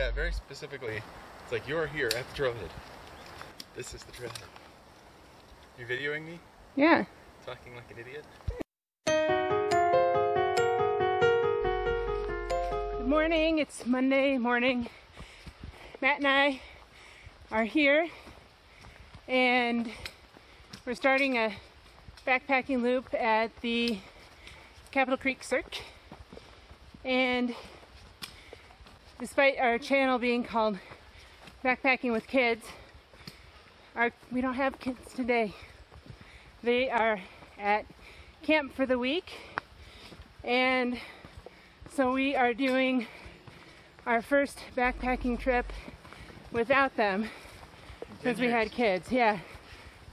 Yeah, very specifically, it's like you're here at the trailhead. This is the trailhead. You videoing me? Yeah. Talking like an idiot? Good morning, it's Monday morning. Matt and I are here and we're starting a backpacking loop at the Capitol Creek Cirque. And despite our channel being called Backpacking with Kids, we don't have kids today. They are at camp for the week, and so we are doing our first backpacking trip without them since we had kids. Yeah,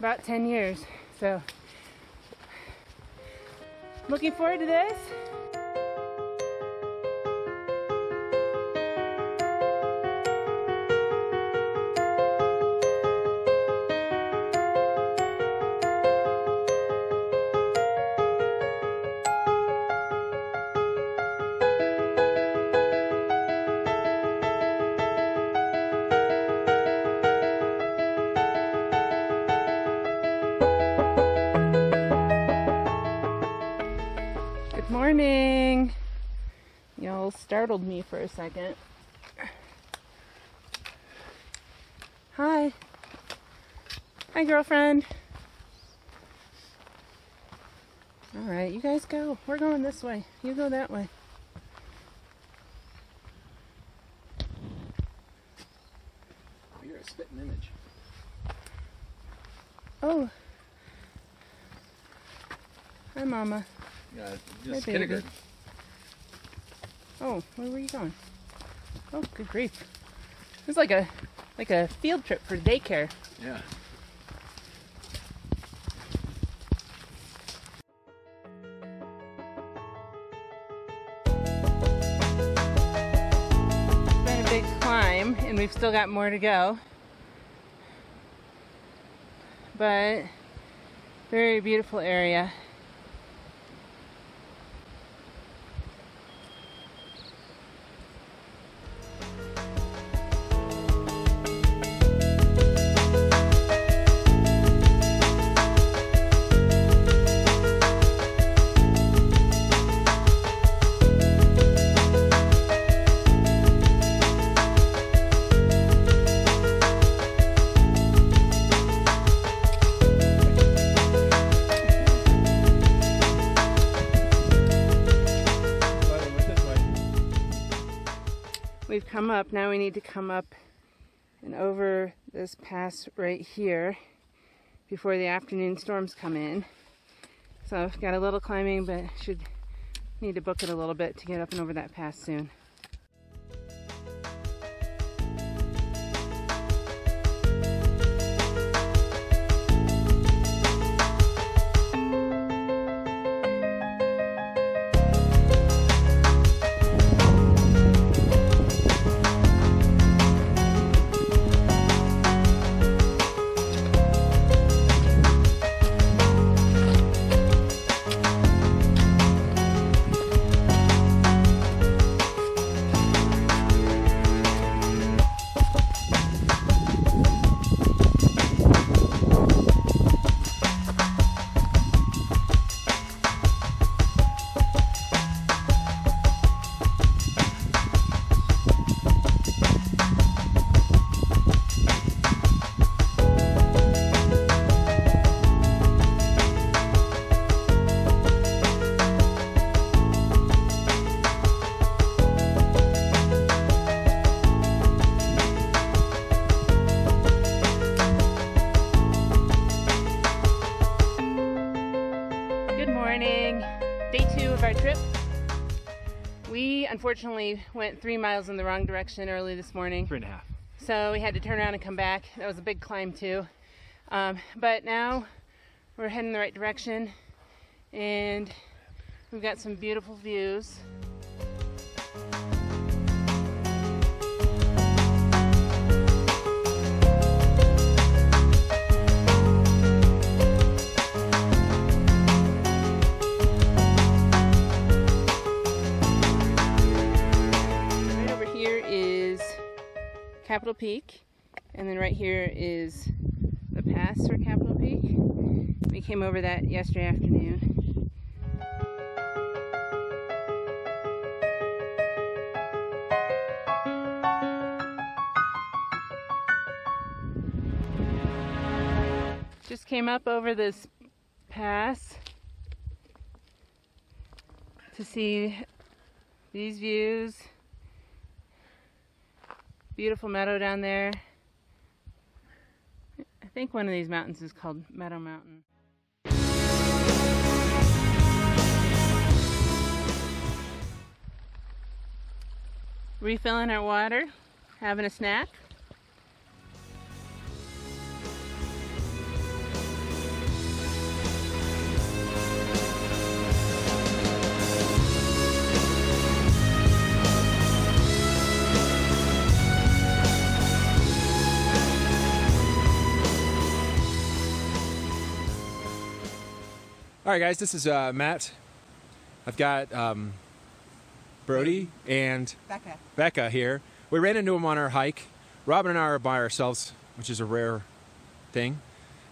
about 10 years. So looking forward to this. Morning. Y'all startled me for a second. Hi. Hi, girlfriend. All right, you guys go. We're going this way. You go that way. You're a spitting image. Oh. Hi, Mama. Just kindergarten. Oh, where were you going? Oh, good grief. It was like a field trip for daycare. Yeah. It's been a big climb and we've still got more to go. But very beautiful area. We've come up, now we need to come up and over this pass right here before the afternoon storms come in. So I've got a little climbing, but should need to book it a little bit to get up and over that pass soon. Our trip. We unfortunately went 3 miles in the wrong direction early this morning. 3.5. So we had to turn around and come back. That was a big climb too. But now we're heading the right direction and we've got some beautiful views. Capitol Peak, and then right here is the pass for Capitol Peak. We came over that yesterday afternoon. Just came up over this pass to see these views. Beautiful meadow down there. I think one of these mountains is called Meadow Mountain. Refilling our water, having a snack. Alright guys, this is Matt. I've got Brody and Becca here. We ran into them on our hike. Robin and I are by ourselves, which is a rare thing.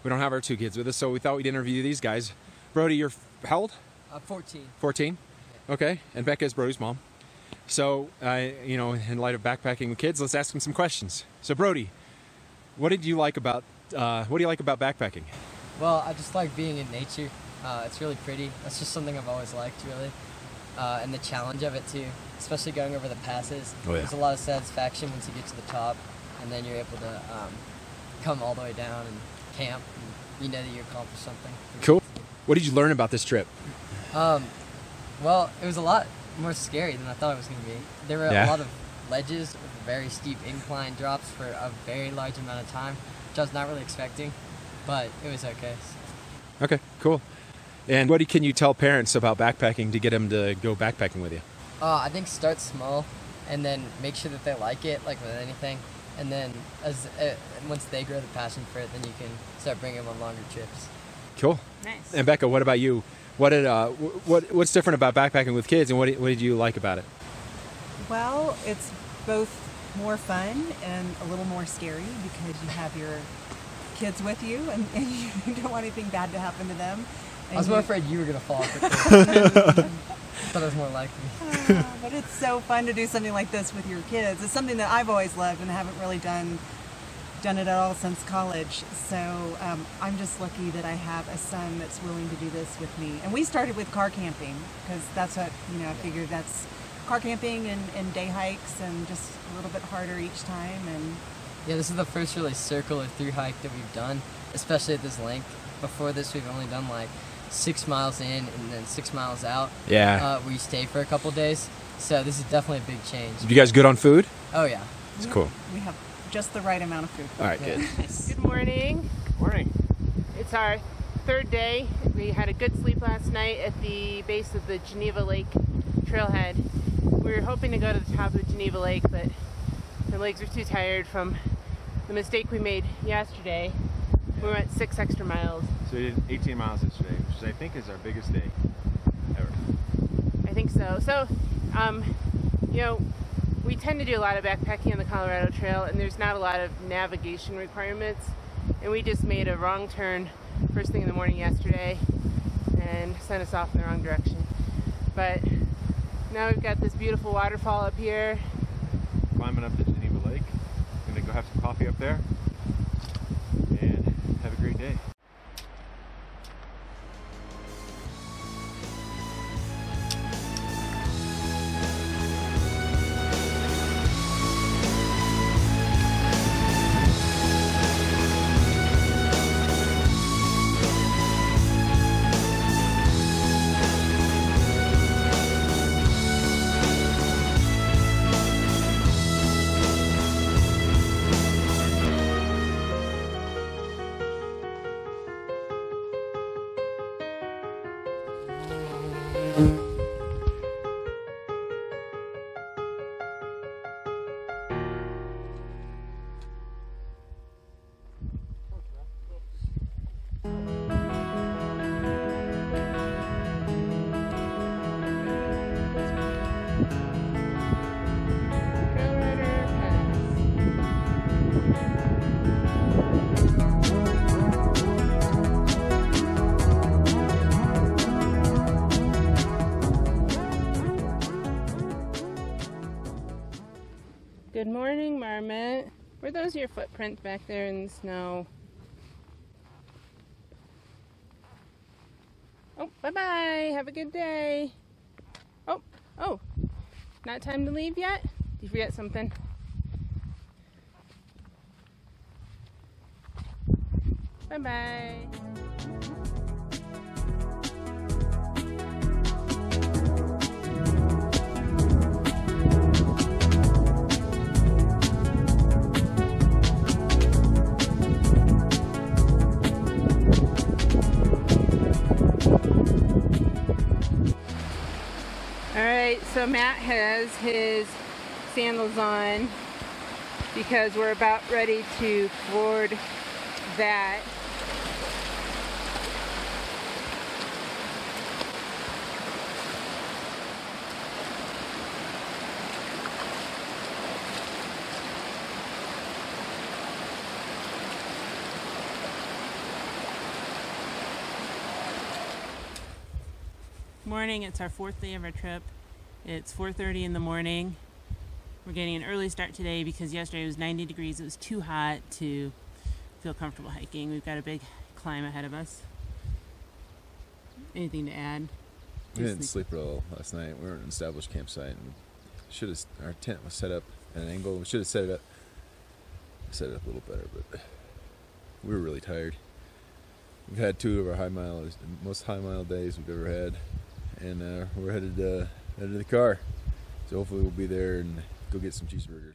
We don't have our two kids with us, so we thought we'd interview these guys. Brody, you're how old? 14. 14? Okay, and Becca is Brody's mom. So, you know, in light of backpacking with kids, let's ask them some questions. So Brody, what do you like about backpacking? Well, I just like being in nature. It's really pretty. That's just something I've always liked, really. And the challenge of it, too. Especially going over the passes. Oh, yeah. There's a lot of satisfaction once you get to the top, and then you're able to come all the way down and camp, and you know that you accomplished something. Cool. What did you learn about this trip? Well, it was a lot more scary than I thought it was going to be. There were a lot of ledges with very steep incline drops for a very large amount of time, which I was not really expecting, but it was okay. So. Okay, cool. And what can you tell parents about backpacking to get them to go backpacking with you? I think start small and then make sure that they like it, like with anything. And then once they grow the passion for it, then you can start bringing them on longer trips. Cool. Nice. And Becca, what about you? What's different about backpacking with kids, and what did you like about it? Well, it's both more fun and a little more scary because you have your kids with you and you don't want anything bad to happen to them. I was more afraid you were going to fall off the cliff. Thought it was more likely. But it's so fun to do something like this with your kids. It's something that I've always loved and haven't really done it at all since college. So I'm just lucky that I have a son that's willing to do this with me. And we started with car camping because that's what, you know, I figured that's car camping and day hikes and just a little bit harder each time. And yeah, this is the first really circle or through hike that we've done, especially at this length. Before this, we've only done like 6 miles in and then 6 miles out. Yeah. We stay for a couple days, so this is definitely a big change. You guys good on food? Oh yeah, it's cool. We have just the right amount of food. All right, good. Good morning. Morning. It's our third day. We had a good sleep last night at the base of the Geneva Lake trailhead. We were hoping to go to the top of Geneva Lake, but our legs were too tired from the mistake we made yesterday. We went 6 extra miles. So we did 18 miles yesterday, which I think is our biggest day ever. I think so. So, you know, we tend to do a lot of backpacking on the Colorado Trail, and there's not a lot of navigation requirements. And we just made a wrong turn first thing in the morning yesterday and sent us off in the wrong direction. But now we've got this beautiful waterfall up here. Climbing up to Geneva Lake. Gonna go have some coffee up there. Have a great day. Colorado Pass. Good morning, marmot. Were those your footprints back there in the snow? Oh, bye-bye. Have a good day. Oh, oh. Not time to leave yet? Did you forget something? Bye-bye. Alright, so Matt has his sandals on because we're about ready to board that. Morning, it's our fourth day of our trip. It's 4:30 in the morning. We're getting an early start today because yesterday it was 90 degrees. It was too hot to feel comfortable hiking. We've got a big climb ahead of us. Anything to add? We didn't sleep well last night. We were at an established campsite and should have, our tent was set up at an angle. We should have set it up a little better, but we were really tired. We've had two of our most high mile days we've ever had. And we're headed to the car, so hopefully we'll be there and go get some cheeseburgers.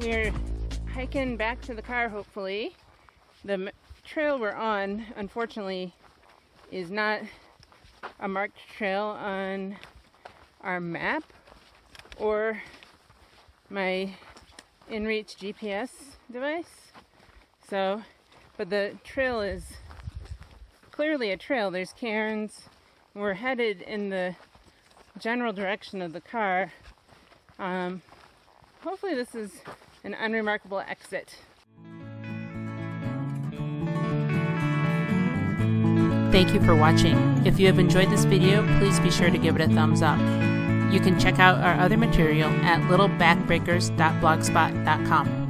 We're hiking back to the car, hopefully. The trail we're on, unfortunately, is not a marked trail on our map or my InReach GPS device. So, but the trail is clearly a trail. There's cairns. We're headed in the general direction of the car. Hopefully this is an unremarkable exit. Thank you for watching. If you have enjoyed this video, please be sure to give it a thumbs up. You can check out our other material at littlebackbreakers.blogspot.com.